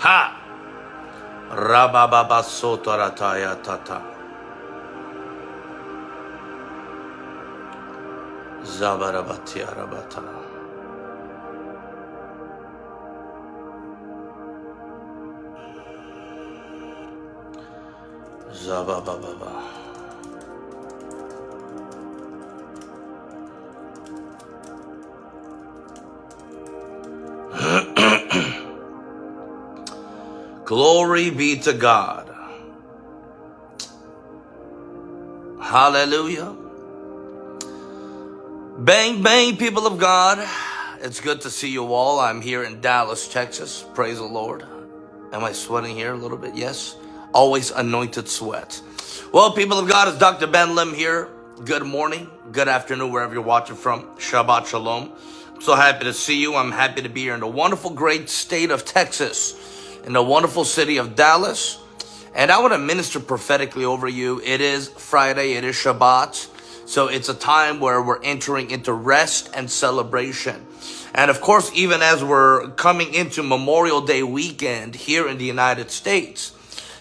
Ha! Rabababa sotarataya tata. Zabarabati arabata. Zabababa. Glory be to God. Hallelujah. Bang, bang, people of God. It's good to see you all. I'm here in Dallas, Texas. Praise the Lord. Am I sweating here a little bit? Yes. Always anointed sweat. Well, people of God, it's Dr. Ben Lim here. Good morning. Good afternoon, wherever you're watching from. Shabbat Shalom. I'm so happy to see you. I'm happy to be here in the wonderful, great state of Texas, in the wonderful city of Dallas. And I want to minister prophetically over you. It is Friday. It is Shabbat. So it's a time where we're entering into rest and celebration. And of course, even as we're coming into Memorial Day weekend here in the United States,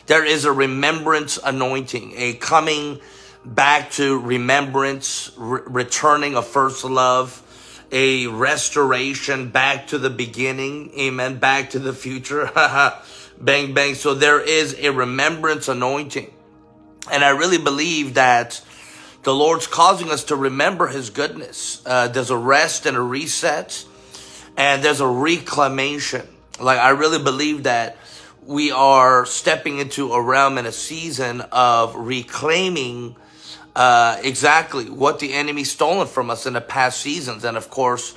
there is a remembrance anointing, a coming back to remembrance, returning of first love, a restoration back to the beginning, amen, back to the future, bang, bang. So there is a remembrance anointing. And I really believe that the Lord's causing us to remember his goodness. There's a rest and a reset, and there's a reclamation. Like, I really believe that we are stepping into a realm and a season of reclaiming exactly what the enemy stolen from us in the past seasons. And of course,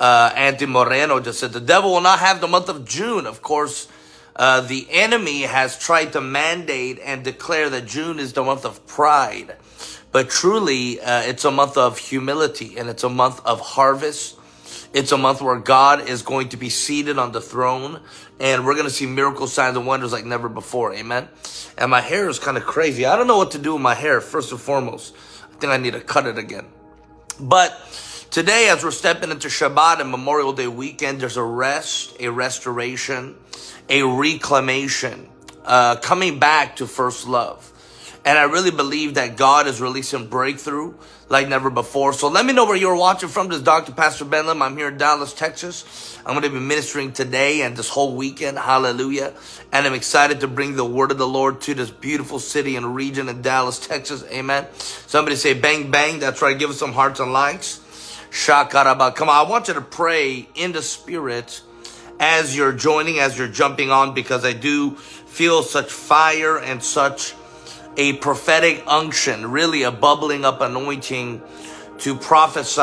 Andy Moreno just said, the devil will not have the month of June. Of course, the enemy has tried to mandate and declare that June is the month of pride. But truly, it's a month of humility, and it's a month of harvest. It's a month where God is going to be seated on the throne, and we're going to see miracle signs and wonders like never before. Amen. And my hair is kind of crazy. I don't know what to do with my hair, first and foremost. I think I need to cut it again. But today, as we're stepping into Shabbat and Memorial Day weekend, there's a rest, a restoration, a reclamation, coming back to first love. And I really believe that God is releasing breakthrough like never before. So let me know where you're watching from. This is Dr. Pastor Ben Lim. I'm here in Dallas, Texas. I'm going to be ministering today and this whole weekend. Hallelujah. And I'm excited to bring the word of the Lord to this beautiful city and region in Dallas, Texas. Amen. Somebody say bang, bang. That's right. Give us some hearts and likes. Shakaraba. Come on. I want you to pray in the spirit as you're joining, as you're jumping on, because I do feel such fire and such a prophetic unction, really a bubbling up anointing to prophesy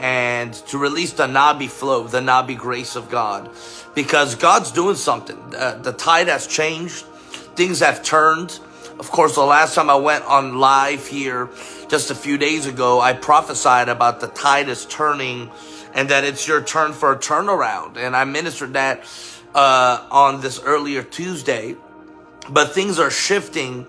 and to release the Nabi flow, the Nabi grace of God. Because God's doing something. The tide has changed. Things have turned. Of course, the last time I went on live here just a few days ago, I prophesied about the tide is turning and that it's your turn for a turnaround. And I ministered that on this earlier Tuesday. But things are shifting.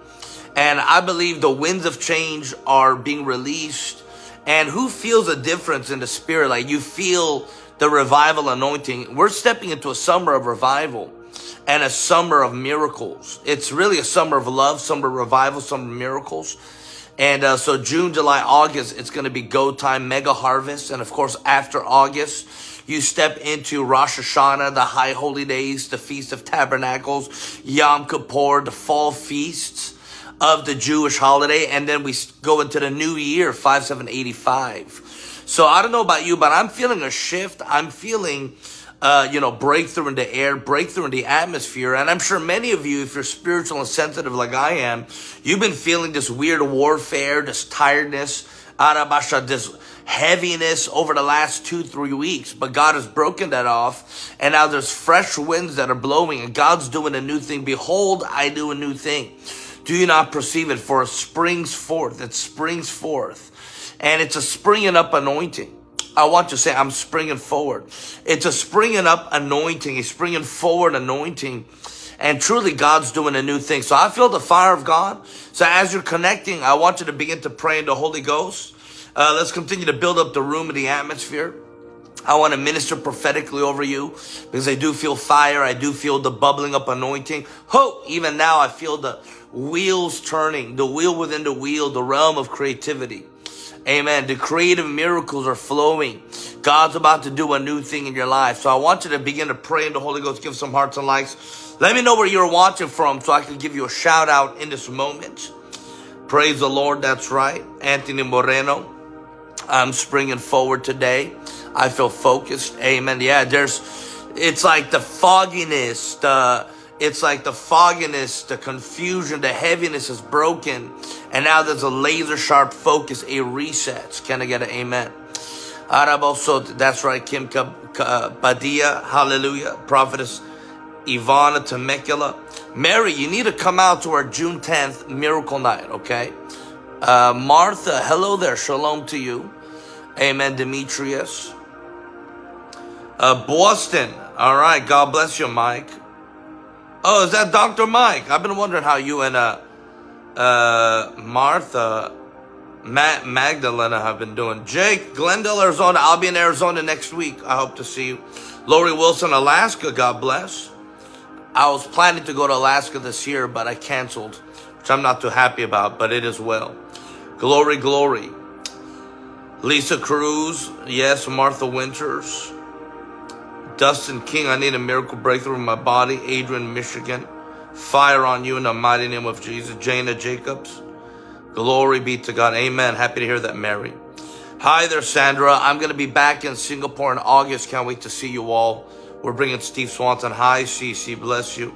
And I believe the winds of change are being released. And who feels a difference in the spirit? Like, you feel the revival anointing. We're stepping into a summer of revival and a summer of miracles. It's really a summer of love, summer of revival, summer of miracles. And so June, July, August, it's going to be go time, mega harvest. And of course, after August, you step into Rosh Hashanah, the high holy days, the Feast of Tabernacles, Yom Kippur, the fall feasts of the Jewish holiday, and then we go into the new year, 5785. So I don't know about you, but I'm feeling a shift. I'm feeling, you know, breakthrough in the air, breakthrough in the atmosphere. And I'm sure many of you, if you're spiritual and sensitive like I am, you've been feeling this weird warfare, this tiredness, arabasha, this heaviness over the last 2-3 weeks. But God has broken that off, and now there's fresh winds that are blowing, and God's doing a new thing. Behold, I do a new thing. Do you not perceive it? For it springs forth. It springs forth. And it's a springing up anointing. I want to say, I'm springing forward. It's a springing up anointing, a springing forward anointing. And truly, God's doing a new thing. So I feel the fire of God. So as you're connecting, I want you to begin to pray in the Holy Ghost. Let's continue to build up the room and the atmosphere. I want to minister prophetically over you because I do feel fire. I do feel the bubbling up anointing. Ho! Even now I feel the wheels turning, the wheel within the wheel, the realm of creativity. Amen. The creative miracles are flowing. God's about to do a new thing in your life. So I want you to begin to pray in the Holy Ghost. Give some hearts and likes. Let me know where you're watching from so I can give you a shout out in this moment. Praise the Lord. That's right. Anthony Moreno. I'm springing forward today. I feel focused. Amen. Yeah, it's like the fogginess, the confusion, the heaviness is broken. And now there's a laser sharp focus, a reset. Can I get an amen? That's right, Kim Padilla. Hallelujah. Prophetess Ivana Temecula. Mary, you need to come out to our June 10th miracle night, okay? Martha, hello there. Shalom to you. Amen, Demetrius. Boston. All right. God bless you, Mike. Oh, is that Dr. Mike? I've been wondering how you and Martha Magdalena have been doing. Jake, Glendale, Arizona. I'll be in Arizona next week. I hope to see you. Lori Wilson, Alaska. God bless. I was planning to go to Alaska this year, but I canceled, which I'm not too happy about, but it is well. Glory, glory. Lisa Cruz. Yes, Martha Winters. Dustin King. I need a miracle breakthrough in my body. Adrian, Michigan. Fire on you in the mighty name of Jesus. Jana Jacobs. Glory be to God. Amen. Happy to hear that, Mary. Hi there, Sandra. I'm going to be back in Singapore in August. Can't wait to see you all. We're bringing Steve Swanson. Hi, Cece. Bless you.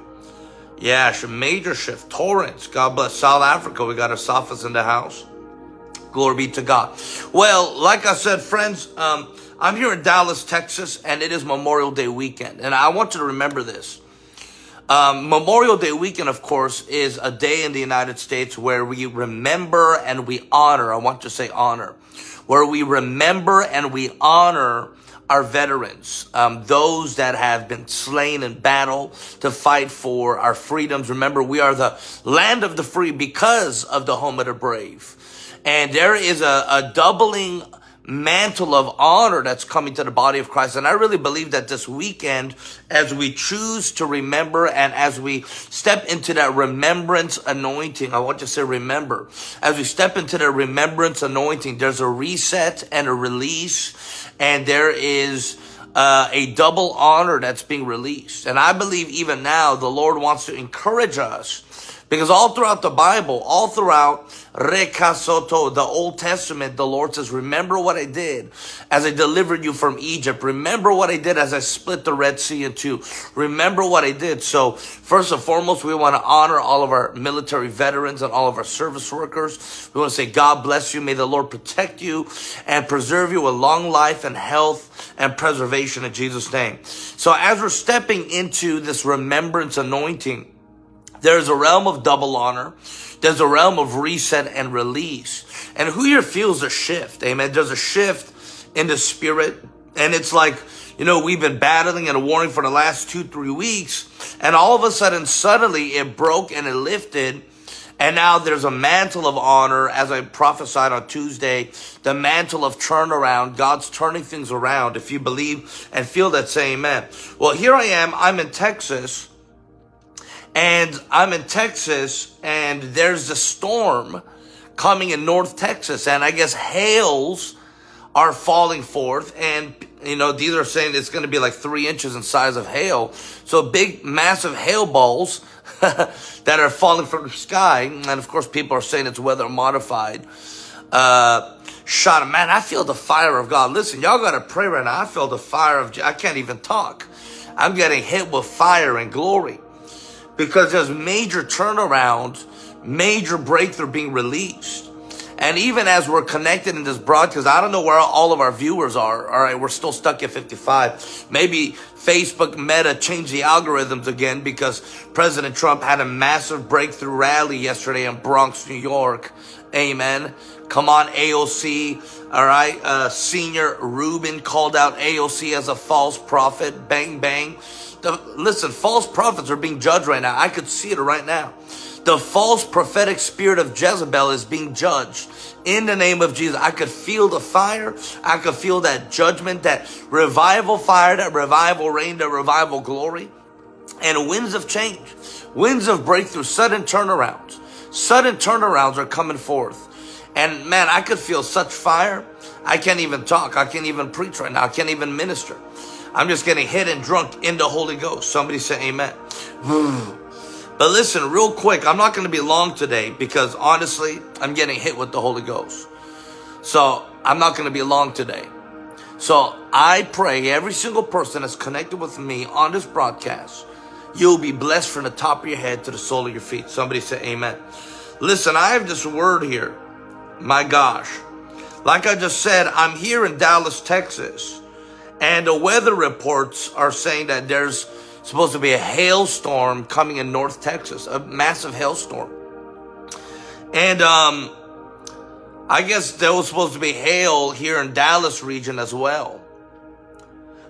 Yeah, major shift. Torrance, God bless. South Africa, we got our Safas in the house. Glory be to God. Well, like I said, friends, I'm here in Dallas, Texas, and it is Memorial Day weekend. And I want you to remember this. Memorial Day weekend, of course, is a day in the United States where we remember and we honor. I want to say honor. Where we remember and we honor our veterans, those that have been slain in battle to fight for our freedoms. Remember, we are the land of the free because of the home of the brave. And there is a doubling mantle of honor that's coming to the body of Christ. And I really believe that this weekend, as we choose to remember and as we step into that remembrance anointing, I want to say remember, as we step into that remembrance anointing, there's a reset and a release. And there is a double honor that's being released. And I believe even now the Lord wants to encourage us because all throughout the Bible, all throughout Rekasoto, the Old Testament, the Lord says, remember what I did as I delivered you from Egypt. Remember what I did as I split the Red Sea in two. Remember what I did. So first and foremost, we want to honor all of our military veterans and all of our service workers. We want to say, God bless you. May the Lord protect you and preserve you with long life and health and preservation in Jesus' name. So as we're stepping into this remembrance anointing, there's a realm of double honor. There's a realm of reset and release. And who here feels a shift? Amen. There's a shift in the spirit. And it's like, you know, we've been battling and warring for the last 2-3 weeks. And all of a sudden, suddenly it broke and it lifted. And now there's a mantle of honor, as I prophesied on Tuesday, the mantle of turnaround. God's turning things around. If you believe and feel that, say amen. Well, here I am. I'm in Texas. And I'm in Texas, and there's a storm coming in North Texas. And I guess hails are falling forth. And, you know, these are saying it's going to be like 3 inches in size of hail. So big, massive hail balls that are falling from the sky. And of course, people are saying it's weather modified. Man, I feel the fire of God. Listen, y'all got to pray right now. I feel the fire of, I can't even talk. I'm getting hit with fire and glory because there's major turnarounds, major breakthrough being released. And even as we're connected in this broadcast, I don't know where all of our viewers are. All right, we're still stuck at 55. Maybe Facebook Meta changed the algorithms again because President Trump had a massive breakthrough rally yesterday in Bronx, New York. Amen. Come on, AOC. All right. Senior Reuben called out AOC as a false prophet. Bang, bang. Listen, false prophets are being judged right now. I could see it right now. The false prophetic spirit of Jezebel is being judged in the name of Jesus. I could feel the fire. I could feel that judgment, that revival fire, that revival rain, that revival glory, and winds of change, winds of breakthrough, sudden turnarounds. Sudden turnarounds are coming forth. And man, I could feel such fire. I can't even talk. I can't even preach right now. I can't even minister. I'm just getting hit and drunk in the Holy Ghost. Somebody say amen. But listen, real quick, I'm not going to be long today because honestly, I'm getting hit with the Holy Ghost. So I'm not going to be long today. So I pray every single person that's connected with me on this broadcast, you'll be blessed from the top of your head to the sole of your feet. Somebody say amen. Listen, I have this word here. My gosh. Like I just said, I'm here in Dallas, Texas. And the weather reports are saying that there's supposed to be a hailstorm coming in North Texas. A massive hailstorm. And I guess there was supposed to be hail here in Dallas region as well.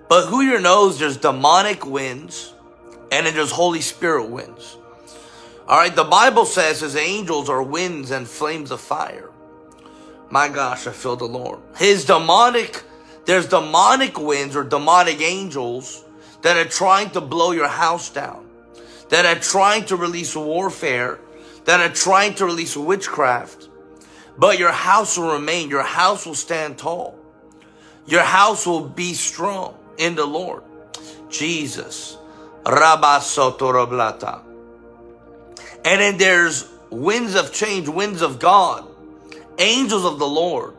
But who here knows there's demonic winds. And then there's Holy Spirit winds. All right, the Bible says his angels are winds and flames of fire. My gosh, I feel the Lord. There's demonic winds or demonic angels that are trying to blow your house down, that are trying to release warfare, that are trying to release witchcraft. But your house will remain. Your house will stand tall. Your house will be strong in the Lord. Jesus. Rabba. And then there's winds of change, winds of God, angels of the Lord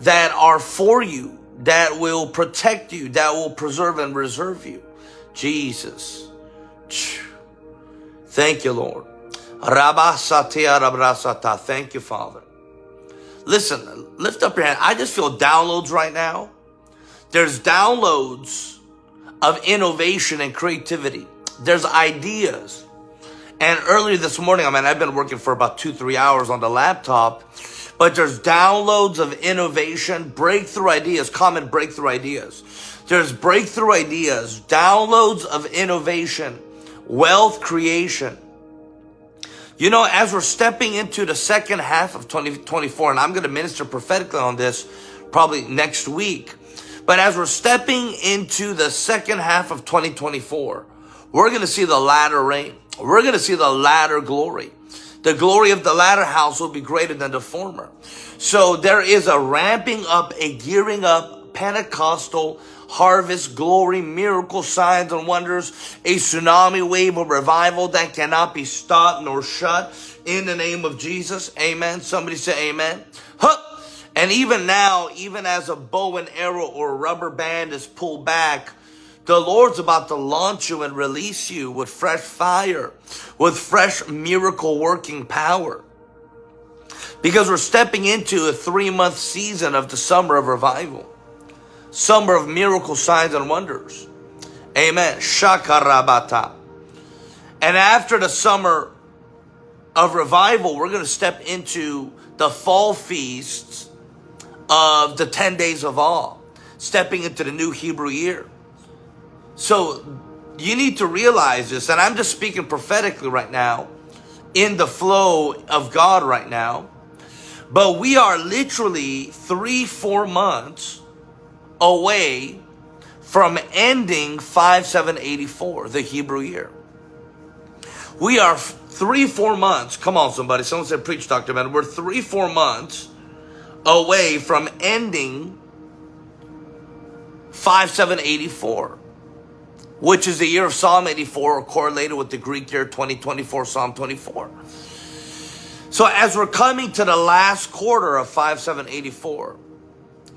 that are for you, that will protect you, that will preserve and reserve you. Jesus. Thank you, Lord. Rabba Satya Rabrasata. Thank you, Father. Listen, lift up your hand. I just feel downloads right now. There's downloads of innovation and creativity. There's ideas. And earlier this morning, I mean, I've been working for about 2-3 hours on the laptop, but there's downloads of innovation, breakthrough ideas, common breakthrough ideas. There's breakthrough ideas, downloads of innovation, wealth creation. You know, as we're stepping into the second half of 2024, and I'm going to minister prophetically on this probably next week, but as we're stepping into the second half of 2024, we're going to see the latter rain. We're going to see the latter glory. The glory of the latter house will be greater than the former. So there is a ramping up, a gearing up, Pentecostal harvest, glory, miracle, signs and wonders, a tsunami wave of revival that cannot be stopped nor shut in the name of Jesus. Amen. Somebody say amen. Huh. And even now, even as a bow and arrow or rubber band is pulled back, the Lord's about to launch you and release you with fresh fire, with fresh miracle working power. Because we're stepping into a 3-month season of the summer of revival, summer of miracle signs and wonders. Amen. Shakarabata. And after the summer of revival, we're going to step into the fall feasts of the 10 days of awe, stepping into the new Hebrew year. So you need to realize this, and I'm just speaking prophetically right now, in the flow of God right now, but we are literally 3-4 months away from ending 5784, the Hebrew year. We are 3-4 months, come on somebody, someone said preach Dr. Ben, we're 3-4 months away from ending 5784, which is the year of Psalm 84 or correlated with the Greek year 2024, Psalm 24. So as we're coming to the last quarter of 5784,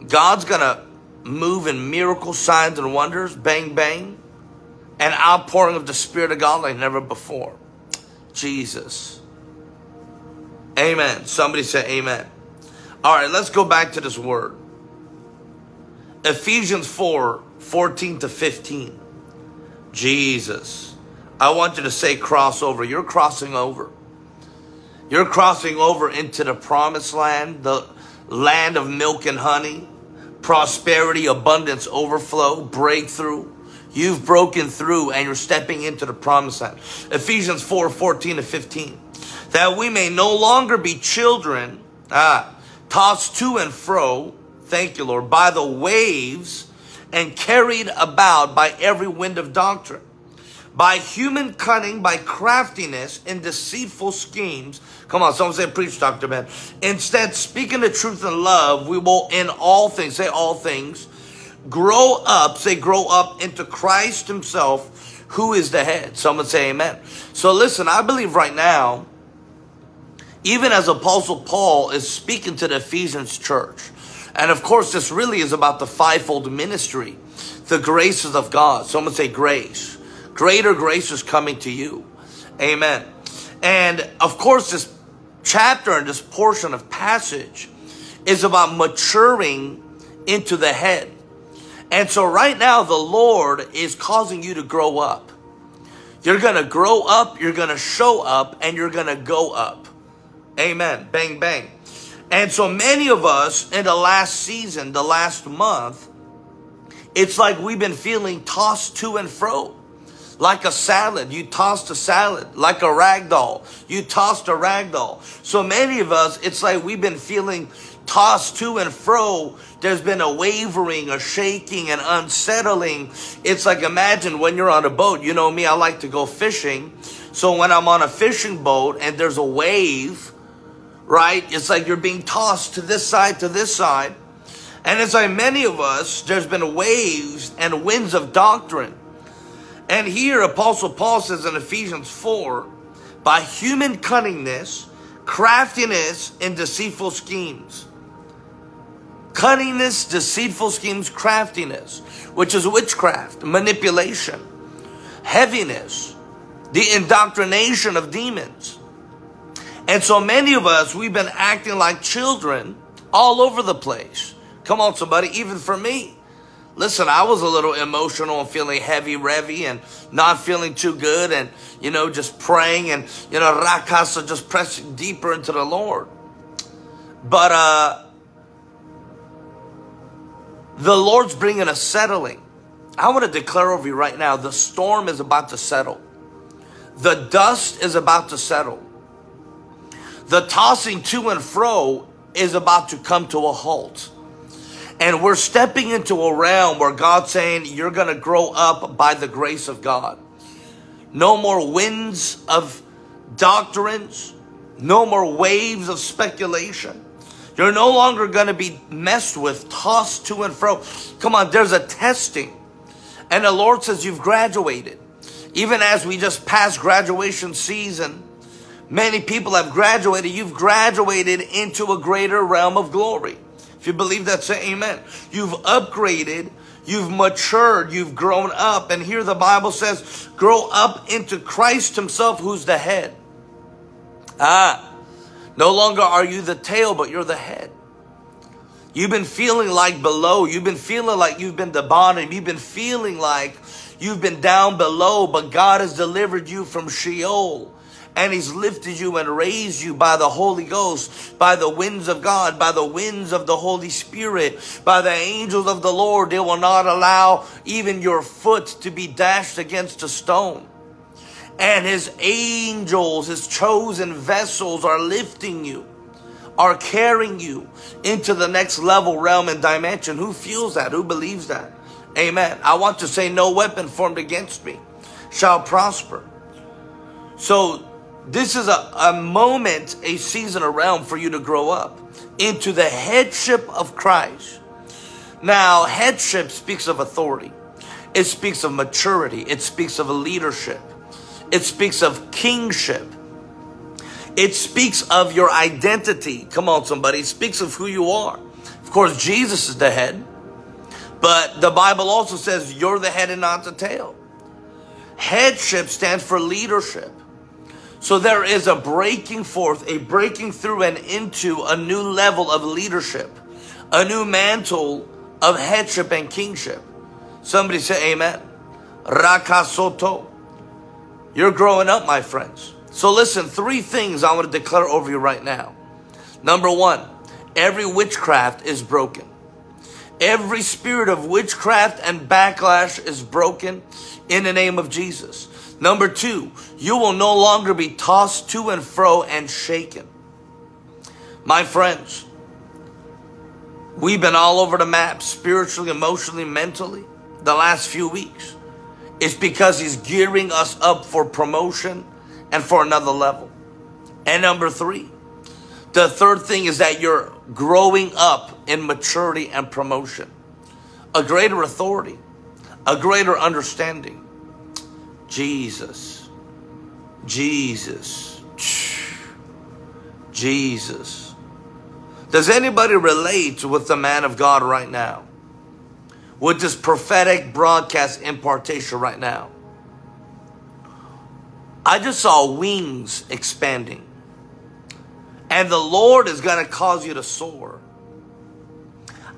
God's going to move in miracle signs and wonders, bang, bang, and outpouring of the Spirit of God like never before. Jesus. Amen. Somebody say amen. All right, let's go back to this word. Ephesians 4:14-15. Jesus. I want you to say crossover. You're crossing over. You're crossing over into the promised land, the land of milk and honey, prosperity, abundance, overflow, breakthrough. You've broken through and you're stepping into the promised land. Ephesians 4:14-15. That we may no longer be children, tossed to and fro, thank you, Lord, by the waves and carried about by every wind of doctrine, by human cunning, by craftiness, and deceitful schemes. Come on, someone say, preach, Dr. Ben. Instead, speaking the truth in love, we will in all things, say all things, grow up, say grow up into Christ himself, who is the head. Someone say amen. So listen, I believe right now, even as Apostle Paul is speaking to the Ephesians church, and of course, this really is about the fivefold ministry, the graces of God. Someone say grace. Greater grace is coming to you. Amen. And of course, this chapter and this portion of passage is about maturing into the head. And so right now, the Lord is causing you to grow up. You're going to grow up, you're going to show up, and you're going to go up. Amen. Bang, bang. And so many of us in the last season, the last month, it's like we've been feeling tossed to and fro. Like a salad, you tossed a salad. Like a rag doll, you tossed a rag doll. So many of us, it's like we've been feeling tossed to and fro. There's been a wavering, a shaking, an unsettling. It's like, imagine when you're on a boat. You know me, I like to go fishing. So when I'm on a fishing boat and there's a wave, right? It's like you're being tossed to this side, to this side. And it's like many of us, there's been waves and winds of doctrine. And here Apostle Paul says in Ephesians 4, by human cunningness, craftiness, and deceitful schemes. Cunningness, deceitful schemes, craftiness, which is witchcraft, manipulation, heaviness, the indoctrination of demons. And so many of us, we've been acting like children all over the place. Come on, somebody, even for me. Listen, I was a little emotional and feeling heavy-revy and not feeling too good and, you know, just praying and, you know, rakasa, just pressing deeper into the Lord. But the Lord's bringing a settling. I want to declare over you right now, the storm is about to settle. The dust is about to settle. The tossing to and fro is about to come to a halt. And we're stepping into a realm where God's saying, you're going to grow up by the grace of God. No more winds of doctrines. No more waves of speculation. You're no longer going to be messed with, tossed to and fro. Come on, there's a testing. And the Lord says you've graduated. Even as we just passed graduation season, many people have graduated. You've graduated into a greater realm of glory. If you believe that, say amen. You've upgraded, you've matured, you've grown up. And here the Bible says, grow up into Christ himself, who's the head. No longer are you the tail, but you're the head. You've been feeling like below. You've been feeling like you've been the bottom. You've been feeling like you've been down below, but God has delivered you from Sheol. And he's lifted you and raised you by the Holy Ghost, by the winds of God, by the winds of the Holy Spirit, by the angels of the Lord. They will not allow even your foot to be dashed against a stone. And his angels, his chosen vessels are lifting you, are carrying you into the next level, realm, and dimension. Who feels that? Who believes that? Amen. I want to say no weapon formed against me shall prosper. So this is a moment, a season, a realm for you to grow up into the headship of Christ. Now, headship speaks of authority. It speaks of maturity. It speaks of leadership. It speaks of kingship. It speaks of your identity. Come on, somebody. It speaks of who you are. Of course, Jesus is the head, but the Bible also says you're the head and not the tail. Headship stands for leadership. So there is a breaking forth, a breaking through and into a new level of leadership, a new mantle of headship and kingship. Somebody say amen. Rakasoto. You're growing up, my friends. So listen, three things I want to declare over you right now. Number one, every witchcraft is broken. Every spirit of witchcraft and backlash is broken in the name of Jesus. Number two, you will no longer be tossed to and fro and shaken. My friends, we've been all over the map spiritually, emotionally, mentally the last few weeks. It's because he's gearing us up for promotion and for another level. And number three, the third thing is that you're growing up in maturity and promotion, a greater authority, a greater understanding. Jesus, Jesus, Jesus. Does anybody relate with the man of God right now? With this prophetic broadcast impartation right now? I just saw wings expanding. And the Lord is going to cause you to soar.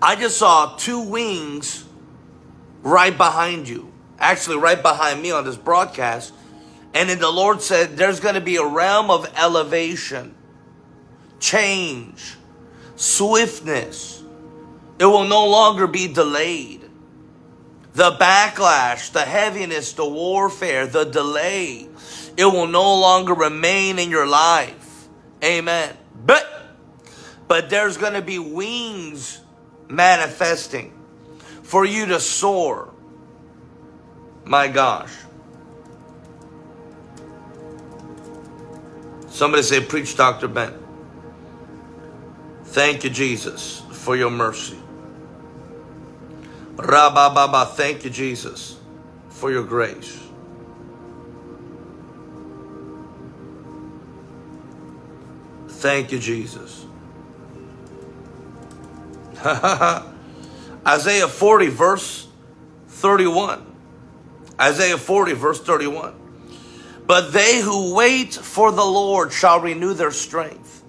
I just saw two wings right behind you. Actually, right behind me on this broadcast. And then the Lord said, there's going to be a realm of elevation, change, swiftness. It will no longer be delayed. The backlash, the heaviness, the warfare, the delay, it will no longer remain in your life. Amen. But there's going to be wings manifesting for you to soar. My gosh. Somebody say, preach, Dr. Ben. Thank you, Jesus, for your mercy. Rabba Baba, thank you, Jesus, for your grace. Thank you, Jesus. Isaiah 40, verse 31. Isaiah 40, verse 31. But they who wait for the Lord shall renew their strength.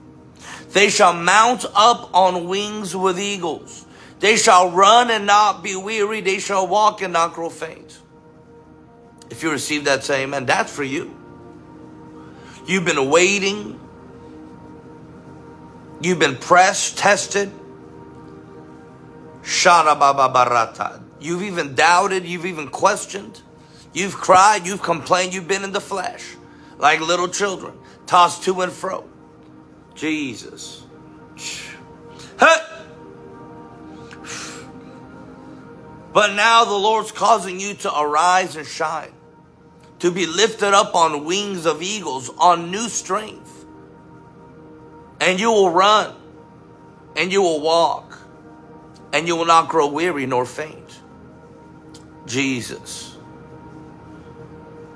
They shall mount up on wings with eagles. They shall run and not be weary. They shall walk and not grow faint. If you receive that, say amen. That's for you. You've been waiting. You've been pressed, tested. You've even doubted. You've even questioned. You've cried, you've complained, you've been in the flesh, like little children, tossed to and fro. Jesus. But now the Lord's causing you to arise and shine, to be lifted up on wings of eagles, on new strength. And you will run, and you will walk, and you will not grow weary nor faint. Jesus.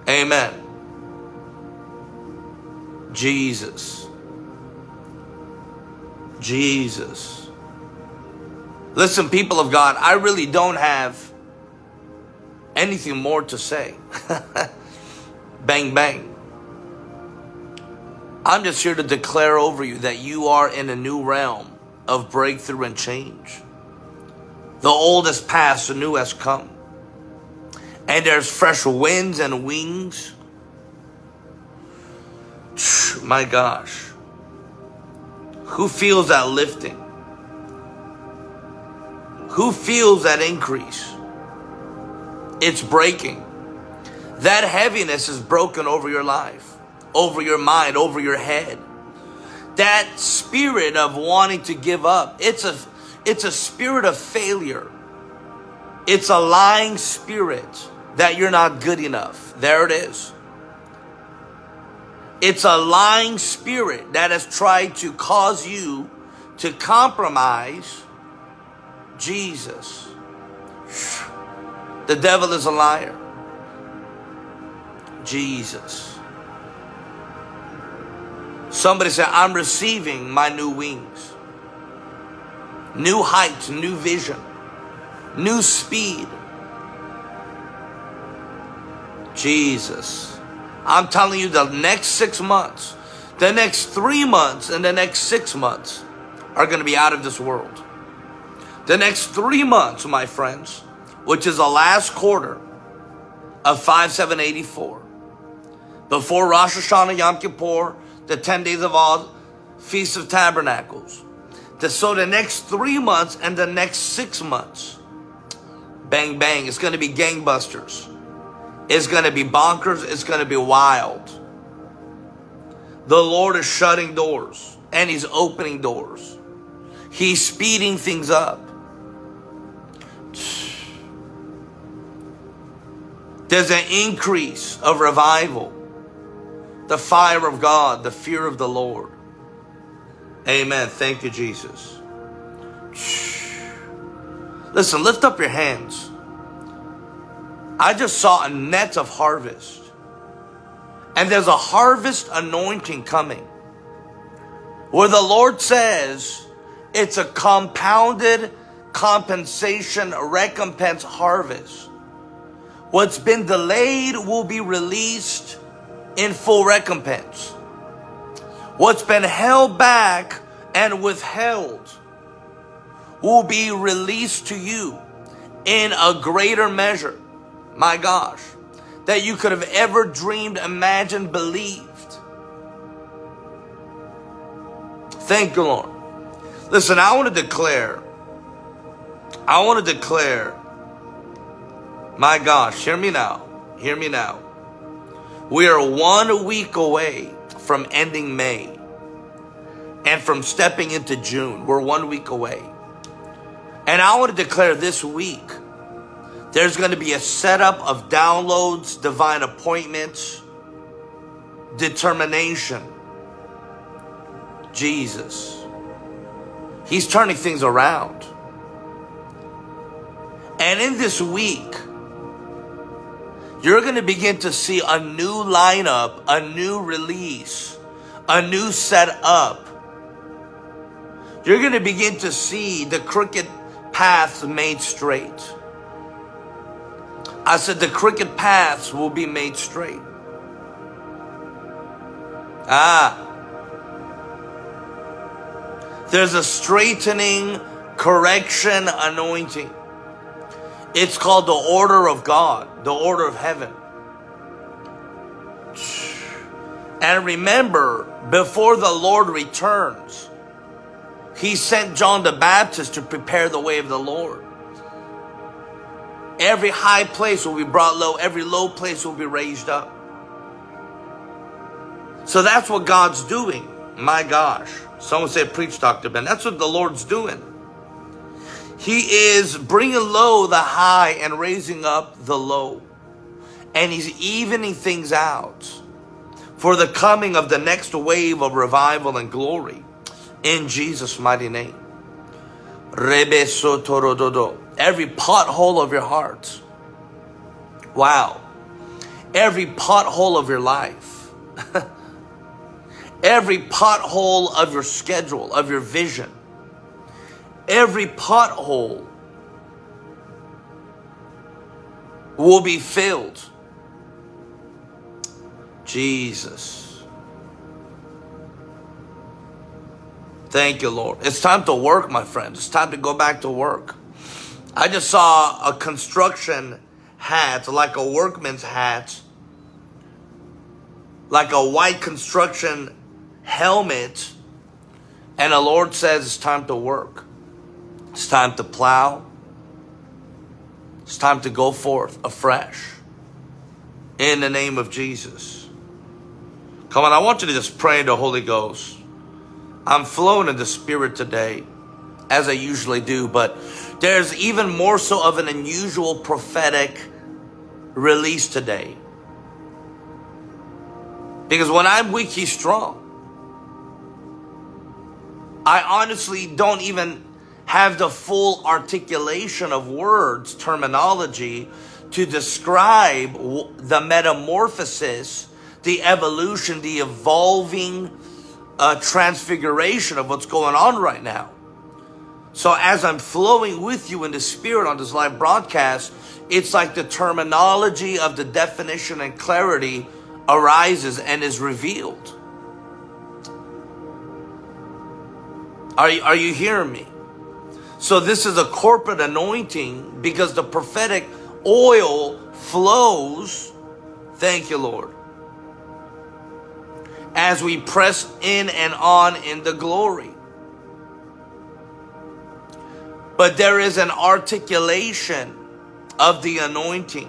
Amen. Jesus. Jesus. Listen, people of God, I really don't have anything more to say. Bang, bang. I'm just here to declare over you that you are in a new realm of breakthrough and change. The old has passed, the new has come. And there's fresh winds and wings. My gosh. Who feels that lifting? Who feels that increase? It's breaking. That heaviness is broken over your life, over your mind, over your head. That spirit of wanting to give up, it's a spirit of failure. It's a lying spirit that you're not good enough. There it is. It's a lying spirit that has tried to cause you to compromise Jesus. The devil is a liar. Jesus. Somebody said, I'm receiving my new wings. New heights, new vision. New speed. Jesus. I'm telling you, the next 6 months, the next 3 months, and the next 6 months are going to be out of this world. The next 3 months, my friends, which is the last quarter of 5784, before Rosh Hashanah, Yom Kippur, the 10 days of Av, Feast of Tabernacles. So the next 3 months and the next 6 months, bang, bang, it's going to be gangbusters. It's going to be bonkers. It's going to be wild. The Lord is shutting doors and He's opening doors. He's speeding things up. There's an increase of revival, the fire of God, the fear of the Lord. Amen. Thank you, Jesus. Listen, lift up your hands. I just saw a net of harvest. And there's a harvest anointing coming, where the Lord says it's a compounded compensation recompense harvest. What's been delayed will be released in full recompense. What's been held back and withheld will be released to you in a greater measure, my gosh, that you could have ever dreamed, imagined, believed. Thank you, Lord. Listen, I want to declare, my gosh, hear me now. We are 1 week away from ending May and from stepping into June. We're 1 week away. And I want to declare this week, there's going to be a setup of downloads, divine appointments, determination. Jesus. He's turning things around. And in this week, you're going to begin to see a new lineup, a new release, a new setup. You're going to begin to see the crooked paths made straight. I said the crooked paths will be made straight. There's a straightening, correction, anointing. It's called the order of God, the order of heaven. And remember, before the Lord returns, He sent John the Baptist to prepare the way of the Lord. Every high place will be brought low. Every low place will be raised up. So that's what God's doing. My gosh. Someone said, preach, Dr. Ben. That's what the Lord's doing. He is bringing low the high and raising up the low. And He's evening things out for the coming of the next wave of revival and glory in Jesus' mighty name. Rebe sotorododo. Every pothole of your heart. Wow. Every pothole of your life. Every pothole of your schedule, of your vision. Every pothole will be filled. Jesus. Thank you, Lord. It's time to work, my friends. It's time to go back to work. I just saw a construction hat, like a workman's hat, like a white construction helmet, and the Lord says it's time to work. It's time to plow. It's time to go forth afresh in the name of Jesus. Come on, I want you to just pray in the Holy Ghost. I'm flowing in the Spirit today, as I usually do, but there's even more so of an unusual prophetic release today. Because when I'm weak, He's strong. I honestly don't even have the full articulation of words, terminology, to describe the metamorphosis, the evolution, the evolving transfiguration of what's going on right now. So as I'm flowing with you in the Spirit on this live broadcast, it's like the terminology of the definition and clarity arises and is revealed. Are you hearing me? So this is a corporate anointing because the prophetic oil flows, thank you, Lord, as we press in and on in the glory. But there is an articulation of the anointing,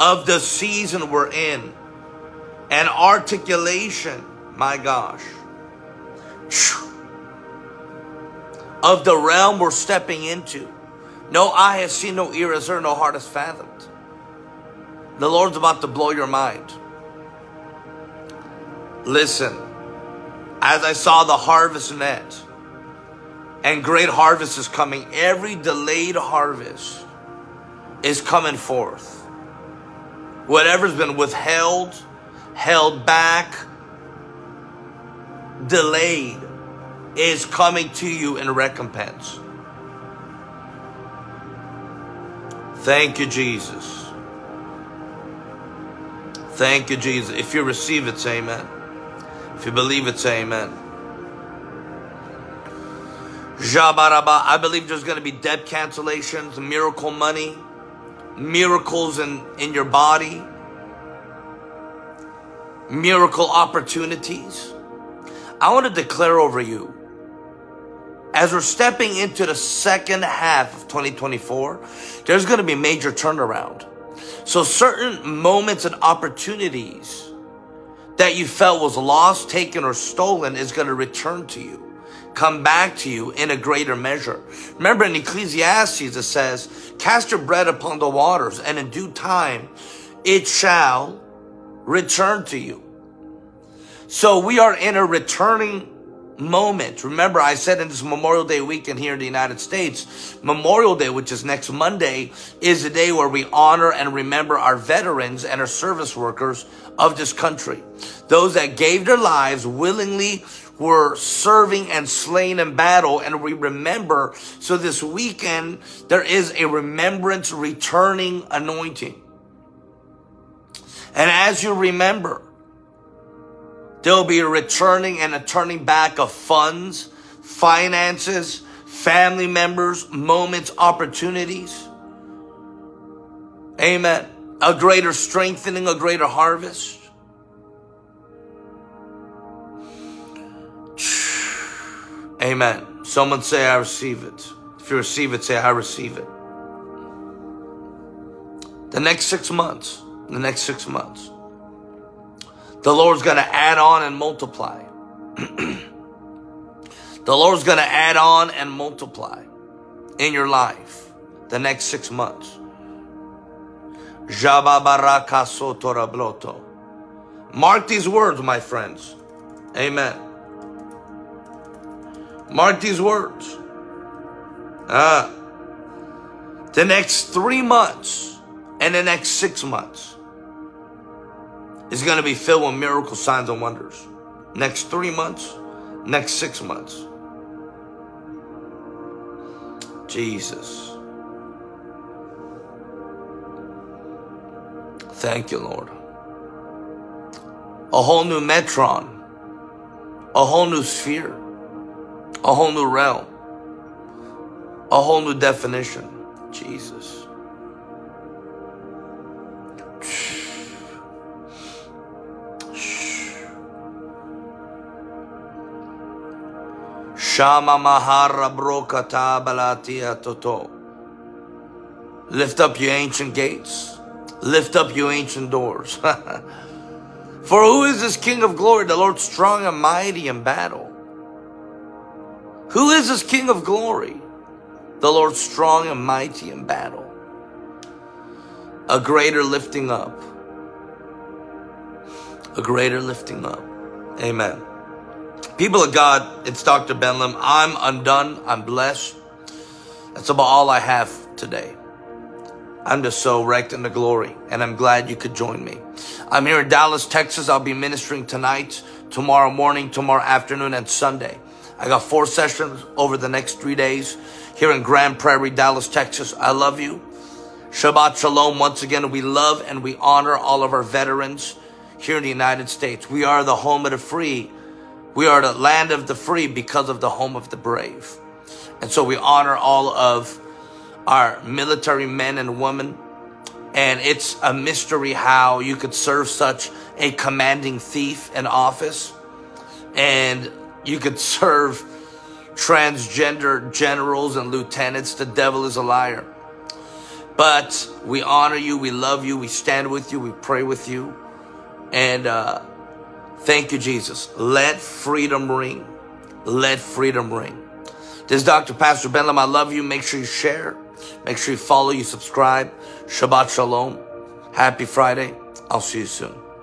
of the season we're in. An articulation, my gosh, of the realm we're stepping into. No eye has seen, no ear has heard, no heart has fathomed. The Lord's about to blow your mind. Listen, as I saw the harvest net, and great harvest is coming. Every delayed harvest is coming forth. Whatever's been withheld, held back, delayed, is coming to you in recompense. Thank you, Jesus. Thank you, Jesus. If you receive it, say amen. If you believe it, say amen. I believe there's going to be debt cancellations, miracle money, miracles in your body, miracle opportunities. I want to declare over you, as we're stepping into the second half of 2024, there's going to be major turnaround. So certain moments and opportunities that you felt was lost, taken, or stolen is going to return to you, come back to you in a greater measure. Remember in Ecclesiastes it says, cast your bread upon the waters, and in due time it shall return to you. So we are in a returning moment. Remember, I said in this Memorial Day weekend here in the United States, Memorial Day, which is next Monday, is a day where we honor and remember our veterans and our service workers of this country. Those that gave their lives willingly, were serving and slain in battle, and we remember. So this weekend, there is a remembrance returning anointing. And as you remember, there'll be a returning and a turning back of funds, finances, family members, moments, opportunities. Amen. A greater strengthening, a greater harvest. Amen. Someone say, I receive it. If you receive it, say, I receive it. The next 6 months, the Lord's going to add on and multiply. The Lord's going to add on and multiply in your life. The next 6 months. Mark these words, my friends. Amen. Mark these words. The next 3 months and the next 6 months is going to be filled with miracles, signs, and wonders. Next 3 months, next 6 months. Jesus. Thank you, Lord. A whole new metron, a whole new sphere, a whole new realm, a whole new definition. Jesus. Shama mahara brokata balatia toto. Lift up your ancient gates. Lift up your ancient doors. For who is this King of glory? The Lord strong and mighty in battle. Who is this King of glory? The Lord strong and mighty in battle. A greater lifting up. A greater lifting up. Amen. People of God, it's Dr. Benlam. I'm undone. I'm blessed. That's about all I have today. I'm just so wrecked in the glory, and I'm glad you could join me. I'm here in Dallas, Texas. I'll be ministering tonight, tomorrow morning, tomorrow afternoon, and Sunday. I got 4 sessions over the next 3 days here in Grand Prairie, Dallas, Texas. I love you. Shabbat Shalom. Once again, we love and we honor all of our veterans here in the United States. We are the home of the free. We are the land of the free because of the home of the brave. And so we honor all of our military men and women And it's a mystery how you could serve such a commanding thief in office, and you could serve transgender generals and lieutenants. The devil is a liar. But we honor you, we love you, we stand with you, we pray with you. And thank you, Jesus. Let freedom ring. Let freedom ring. This is Dr. Pastor Benlam. I love you. Make sure you share. Make sure you follow, you subscribe. Shabbat Shalom. Happy Friday. I'll see you soon.